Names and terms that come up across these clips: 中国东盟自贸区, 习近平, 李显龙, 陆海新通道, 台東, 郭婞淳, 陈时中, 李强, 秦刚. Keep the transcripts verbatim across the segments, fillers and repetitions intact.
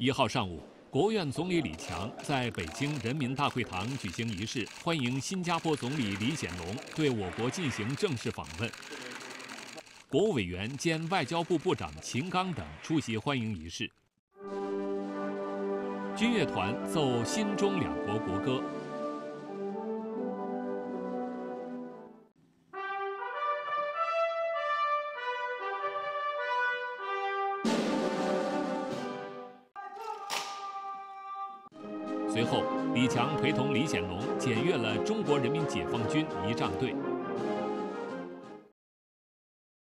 一号上午，国务院总理李强在北京人民大会堂举行仪式，欢迎新加坡总理李显龙对我国进行正式访问。国务委员兼外交部部长秦刚等出席欢迎仪式。军乐团奏新中两国国歌。 随后，李强陪同李显龙检阅了中国人民解放军仪仗队。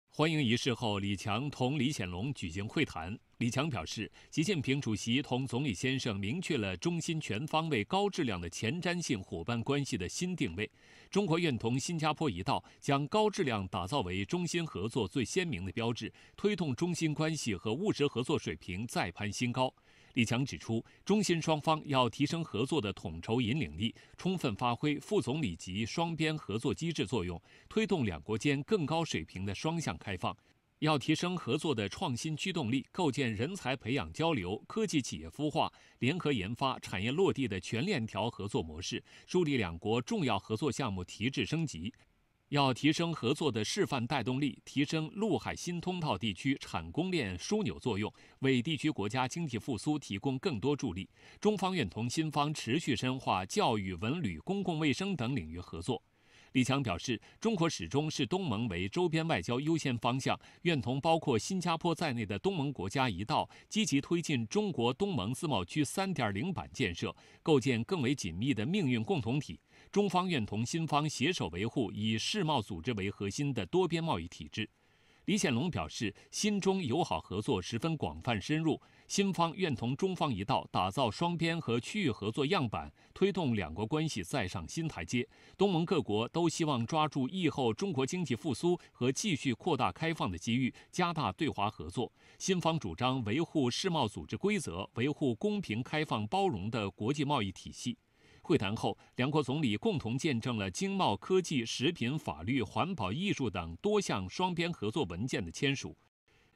欢迎仪式后，李强同李显龙举行会谈。李强表示，习近平主席同总理先生明确了中新全方位、高质量的前瞻性伙伴关系的新定位。中国愿同新加坡一道，将高质量打造为中新合作最鲜明的标志，推动中新关系和务实合作水平再攀新高。 李强指出，中新双方要提升合作的统筹引领力，充分发挥副总理级双边合作机制作用，推动两国间更高水平的双向开放；要提升合作的创新驱动力，构建人才培养交流、科技企业孵化、联合研发、产业落地的全链条合作模式，梳理两国重要合作项目提质升级。 要提升合作的示范带动力，提升陆海新通道地区产供链枢纽作用，为地区国家经济复苏提供更多助力。中方愿同新方持续深化教育、文旅、公共卫生等领域合作。李强表示，中国始终视东盟为周边外交优先方向，愿同包括新加坡在内的东盟国家一道，积极推进中国东盟自贸区 三点零 版建设，构建更为紧密的命运共同体。 中方愿同新方携手维护以世贸组织为核心的多边贸易体制。李显龙表示，新中友好合作十分广泛深入，新方愿同中方一道，打造双边和区域合作样板，推动两国关系再上新台阶。东盟各国都希望抓住疫后中国经济复苏和继续扩大开放的机遇，加大对华合作。新方主张维护世贸组织规则，维护公平、开放、包容的国际贸易体系。 会谈后，两国总理共同见证了经贸、科技、食品、法律、环保、艺术等多项双边合作文件的签署。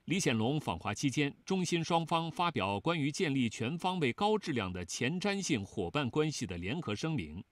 李显龙访华期间，中新双方发表关于建立全方位高质量的前瞻性伙伴关系的联合声明。